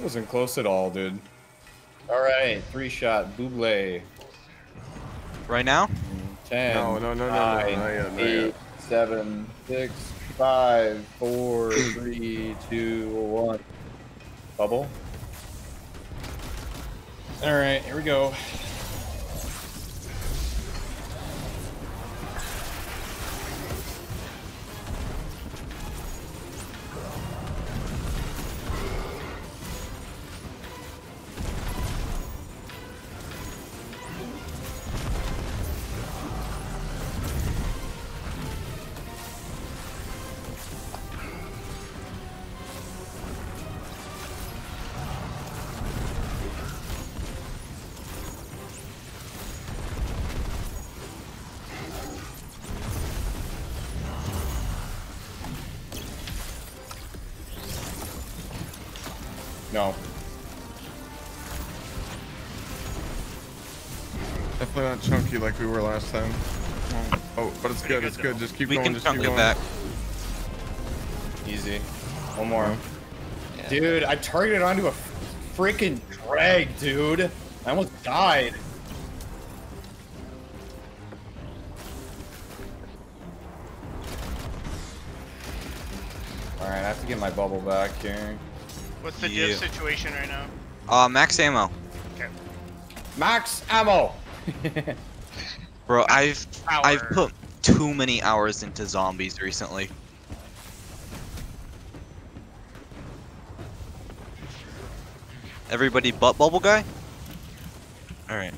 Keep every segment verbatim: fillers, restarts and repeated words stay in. Wasn't close at all, dude. Alright, three shot, Buble. Right now? ten. No, no, no, no, nine, no, no, no, no, eight, no. seven, six, five, four, three, two, one. Bubble. Alright, here we go. No. Definitely not chunky like we were last time. Oh, but it's good, it's good. Just keep going, just keep going. Back. Easy. One more. Yeah. Dude, I targeted onto a freaking drag, dude. I almost died. All right, I have to get my bubble back here. What's the div situation right now? Uh, max ammo. Okay. Max ammo. Bro, I've Power. I've put too many hours into zombies recently. Everybody but Bubble Guy? All right.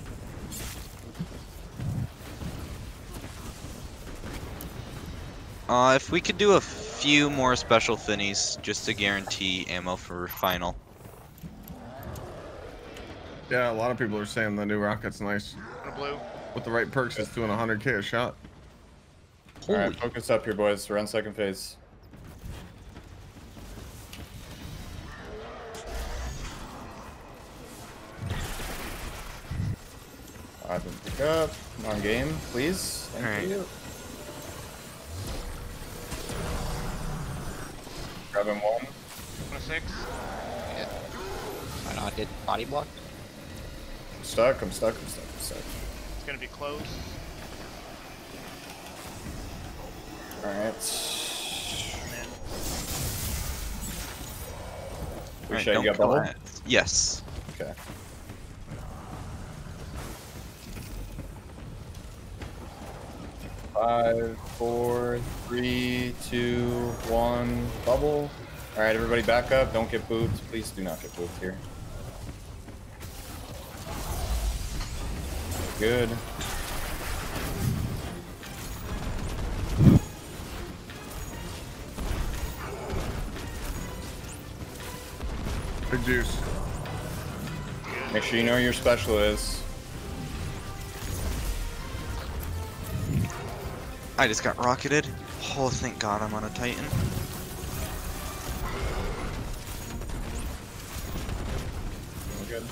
Uh, if we could do a few more special finnies just to guarantee ammo for final. Yeah, a lot of people are saying the new rocket's nice. Blue. With the right perks, it's doing one hundred K a shot. All right, focus up here, boys. We're on second phase. I can pick up. Come on, game, please. Thank All right. you. Grab him one. one six. Yeah. I know I did body block. I'm stuck, I'm stuck, I'm stuck, I'm stuck. It's gonna be close. Alright. We right, should get bubble? Yes. Okay. Five, four, three, two, one, bubble. All right, everybody back up. Don't get pooped. Please do not get pooped here. Good. Big juice. Make sure you know where your special is. I just got rocketed. Oh, thank God I'm on a Titan. Good.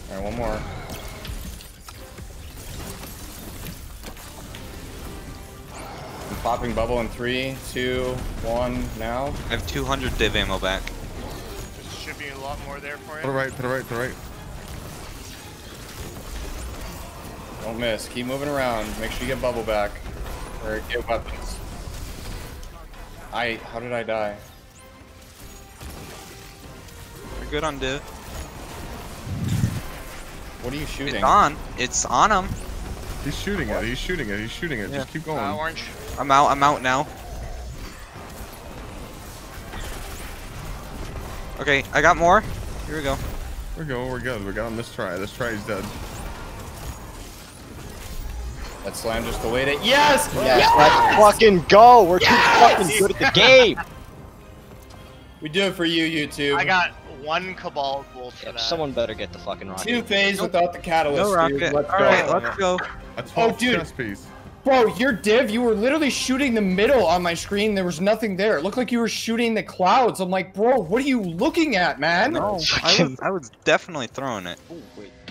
All right, one more. I'm popping bubble in three, two, one. Now I have two hundred div ammo back. There should be a lot more there for you. To the right, to the right, to the right. Don't miss. Keep moving around. Make sure you get bubble back. Or get weapons. I... How did I die? You're good on div. What are you shooting? It's on. It's on him. He's shooting it. He's shooting it. He's shooting it. Yeah. Just keep going. Uh, orange. I'm out. I'm out now. Okay. I got more. Here we go. We're going. We're good. We're good on this try. This try is dead. That slam just delayed it. Yes! Yes! Yes! Let's fucking go! We're yes! too fucking good at the game! We do it for you, YouTube. I got one Cabal Wolf for yep, that. Someone better get the fucking rocket. Two phase without the catalyst, no rocket. Dude. Let's All go. Alright, let's go. That's oh, dude. Piece. Bro, your div, you were literally shooting the middle on my screen. There was nothing there. It looked like you were shooting the clouds. I'm like, bro, what are you looking at, man? No, I, was, I was definitely throwing it. Oh, wait.